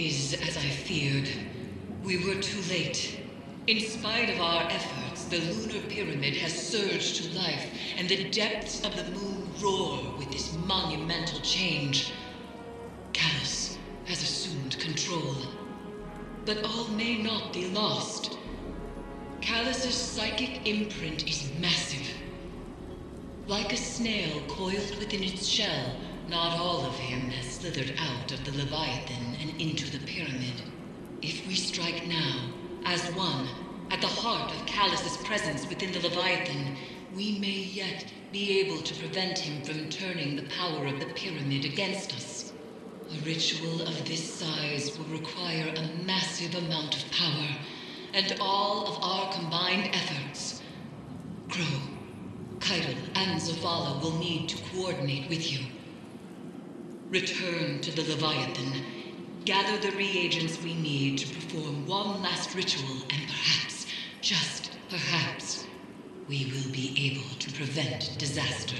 is as I feared. We were too late. In spite of our efforts, the lunar pyramid has surged to life, and the depths of the moon roar with this monumental change. Calus has assumed control. But all may not be lost. Calus's psychic imprint is massive. Like a snail coiled within its shell, not all of him has slithered out of the Leviathan and into the pyramid. If we strike now, as one, at the heart of Calus's presence within the Leviathan, we may yet be able to prevent him from turning the power of the pyramid against us. A ritual of this size will require a massive amount of power, and all of our combined efforts. Crow, Kaidon, and Zavala will need to coordinate with you. Return to the Leviathan. Gather the reagents we need to perform one last ritual, and perhaps, just perhaps, we will be able to prevent disaster.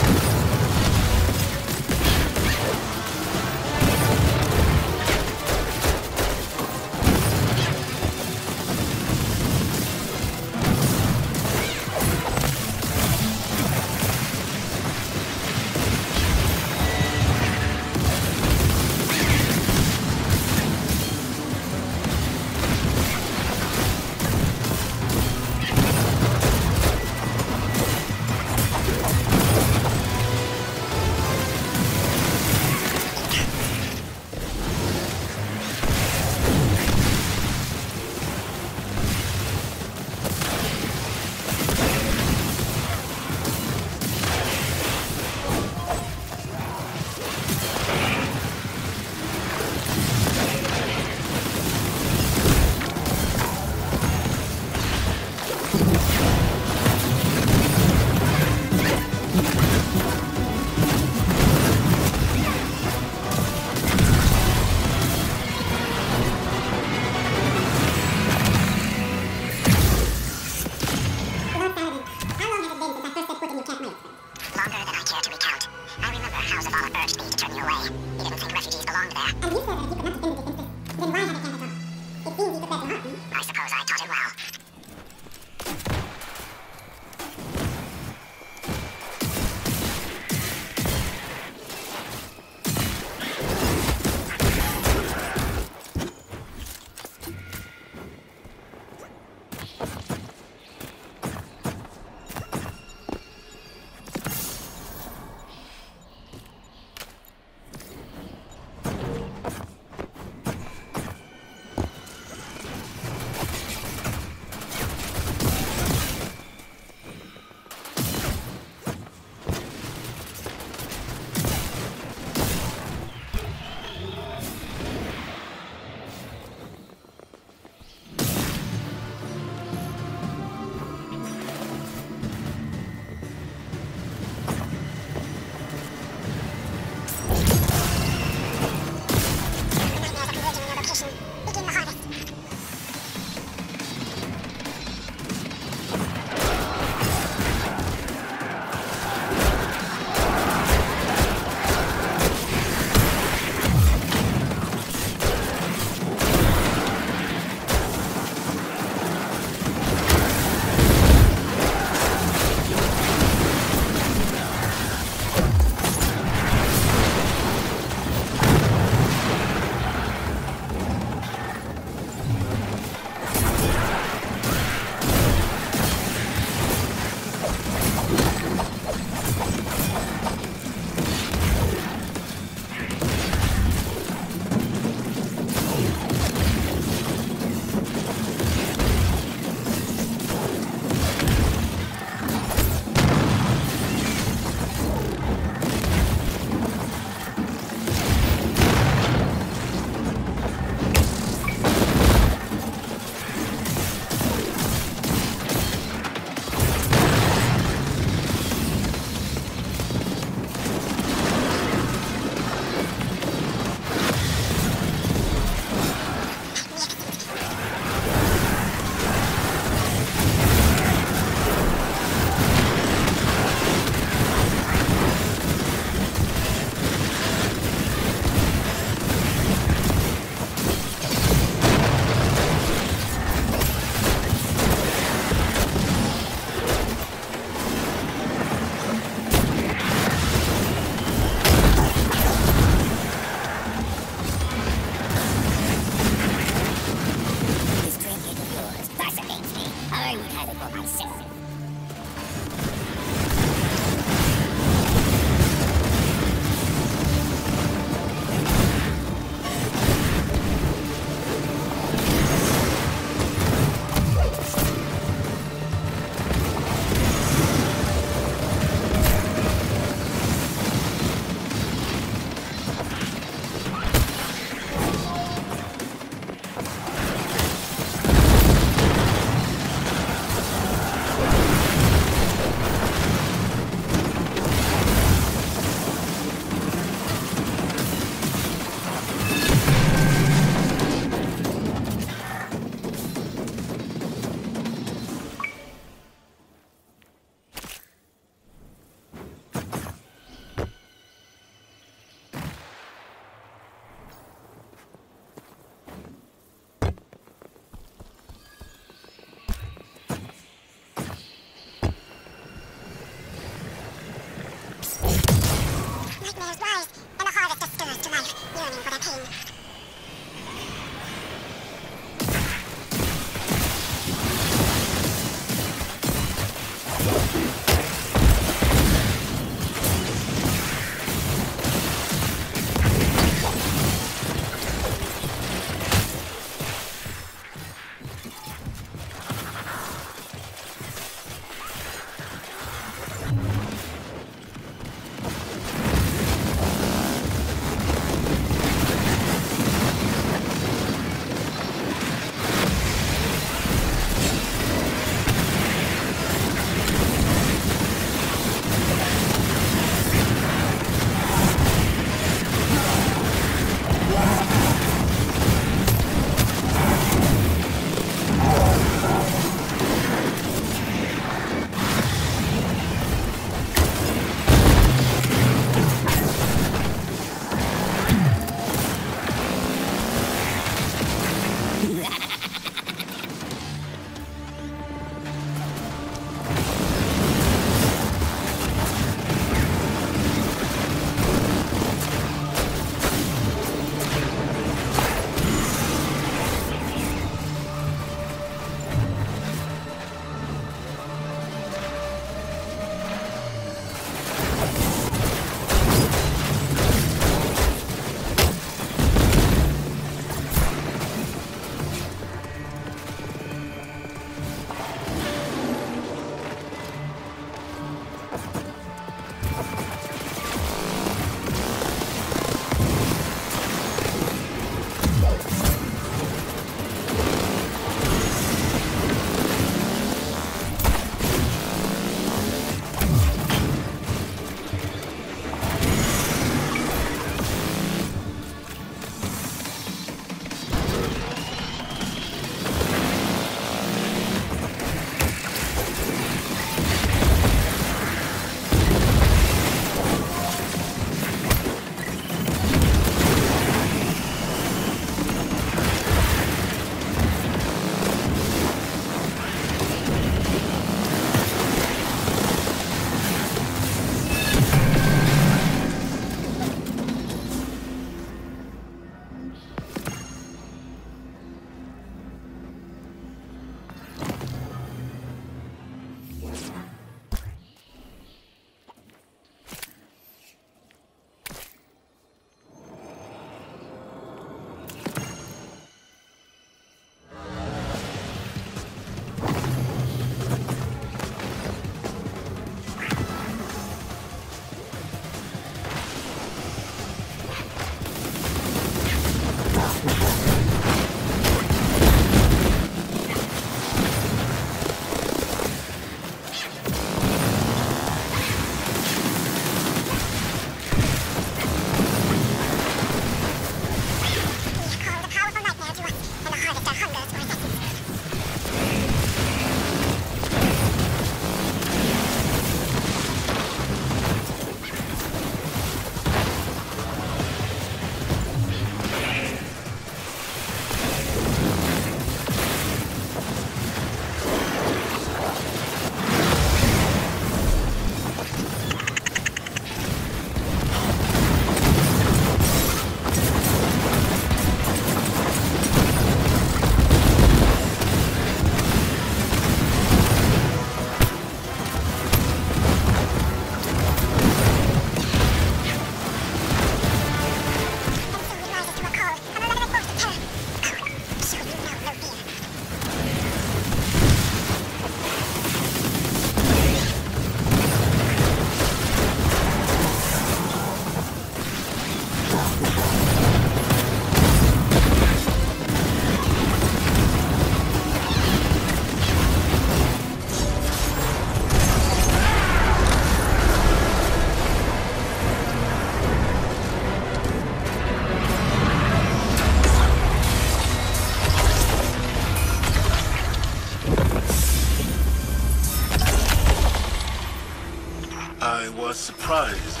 I was surprised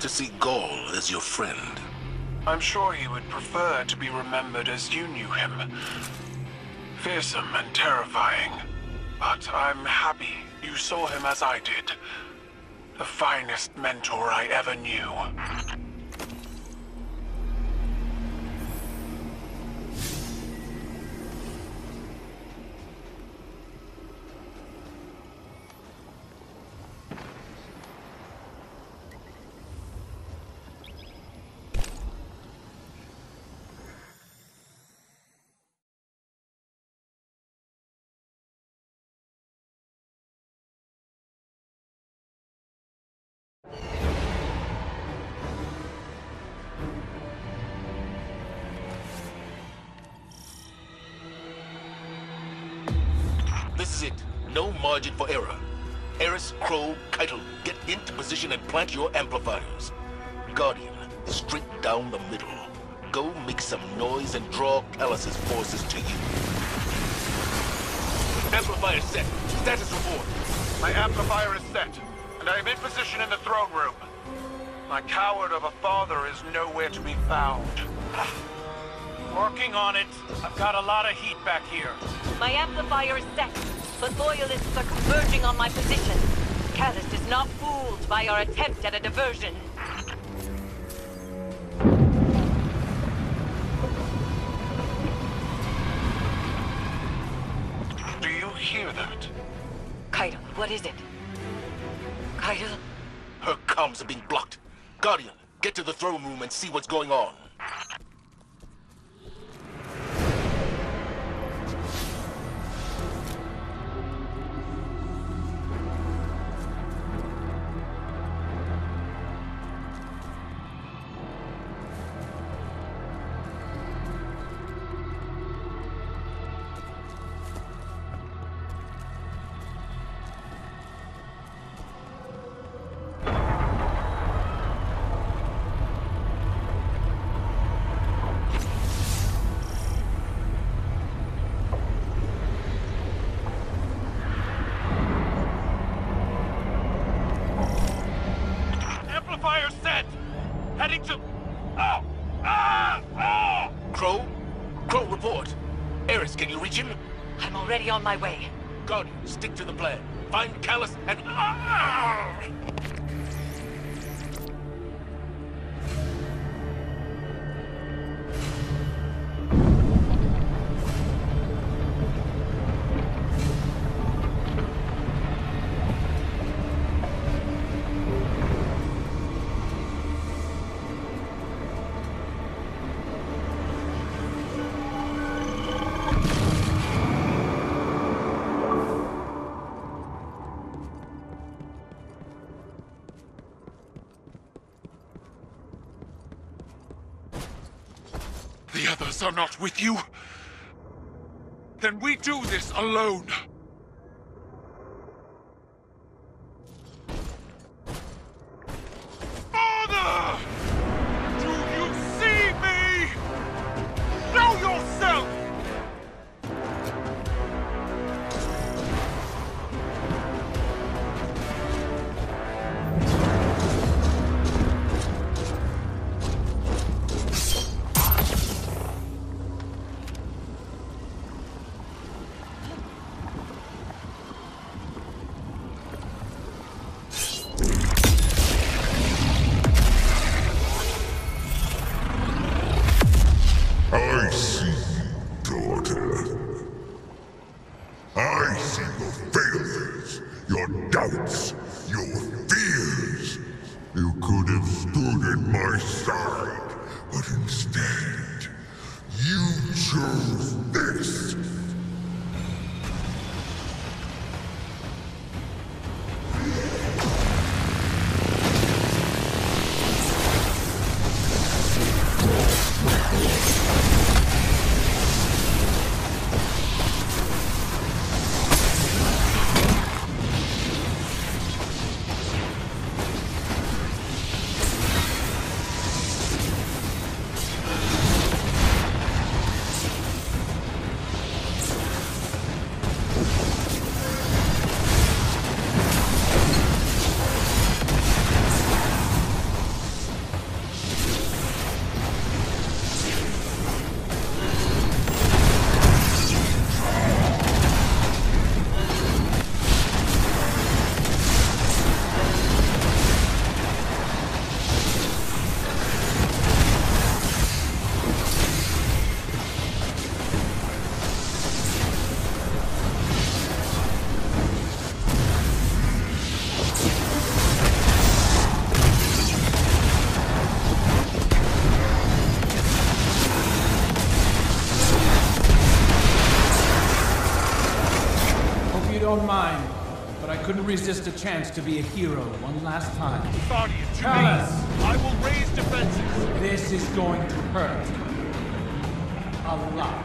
to see Gaul as your friend. I'm sure he would prefer to be remembered as you knew him. Fearsome and terrifying. But I'm happy you saw him as I did. The finest mentor I ever knew. No margin for error. Eris, Crow, Caiatl, get into position and plant your amplifiers. Guardian, straight down the middle. Go make some noise and draw Calus's forces to you. Amplifier set. Status report. My amplifier is set, and I am in position in the throne room. My coward of a father is nowhere to be found. Working on it. I've got a lot of heat back here. My amplifier is set. But loyalists are converging on my position. Calus is not fooled by our attempt at a diversion. Do you hear that? Kaidon, what is it? Kaidon? Her comms are being blocked. Guardian, get to the throne room and see what's going on. On my way. Guardian, stick to the plan. Find Calus and... are not with you, then we do this alone. Father! Do you see me? Know yourself! own mind, but I couldn't resist a chance to be a hero one last time. Guardian, to Calus, me. I will raise defenses. This is going to hurt. A lot.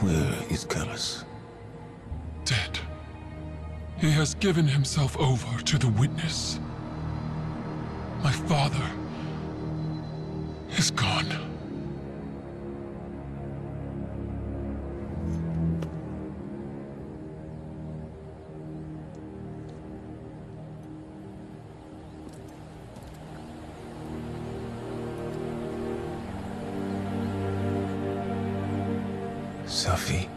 Where is Calus? Dead. He has given himself over to the Witness. My father is gone. Sophie.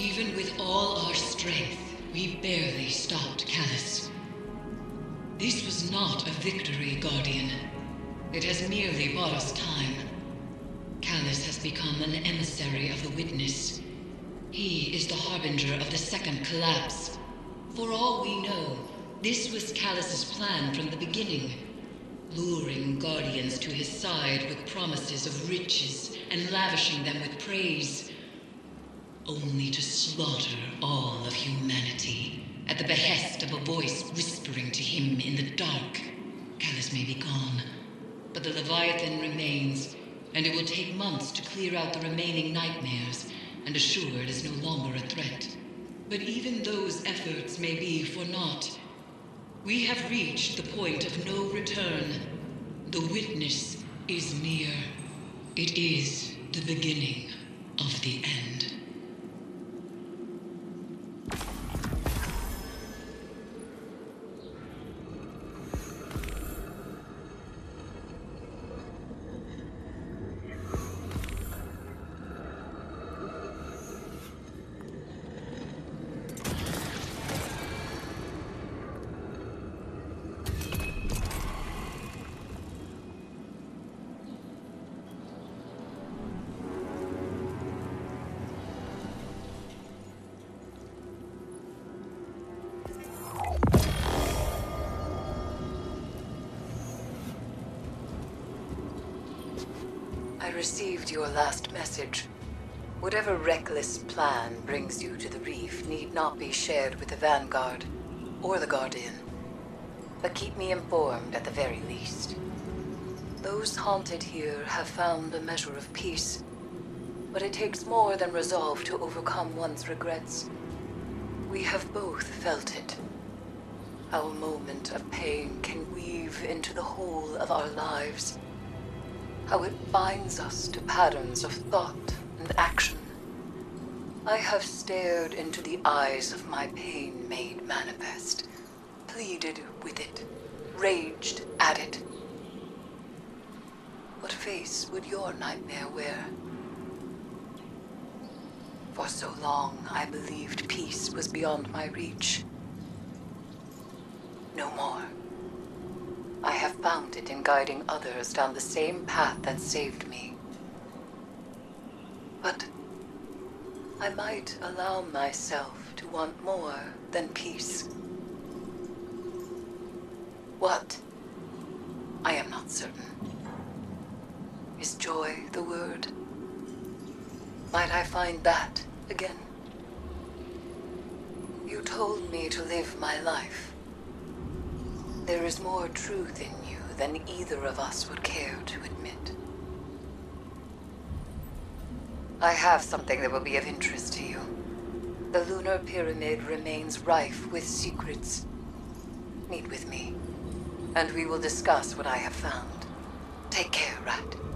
Even with all our strength, we barely stopped Calus. This was not a victory, Guardian. It has merely bought us time. Calus has become an emissary of the Witness. He is the harbinger of the second collapse. For all we know, this was Calus' plan from the beginning. Luring Guardians to his side with promises of riches and lavishing them with praise. Only to slaughter all of humanity at the behest of a voice whispering to him in the dark. Calus may be gone, but the Leviathan remains, and it will take months to clear out the remaining nightmares and assure it is no longer a threat. But even those efforts may be for naught. We have reached the point of no return. The Witness is near. It is the beginning of the end. I received your last message. Whatever reckless plan brings you to the reef need not be shared with the Vanguard or the Guardian, but keep me informed at the very least. Those haunted here have found a measure of peace, but it takes more than resolve to overcome one's regrets. We have both felt it. Our moment of pain can weave into the whole of our lives. How it binds us to patterns of thought and action. I have stared into the eyes of my pain made manifest, pleaded with it, raged at it. What face would your nightmare wear? For so long, I believed peace was beyond my reach. No more. I have found it in guiding others down the same path that saved me. But I might allow myself to want more than peace. What? I am not certain. Is joy the word? Might I find that again? You told me to live my life. There is more truth in you than either of us would care to admit. I have something that will be of interest to you. The lunar pyramid remains rife with secrets. Meet with me, and we will discuss what I have found. Take care, Rat.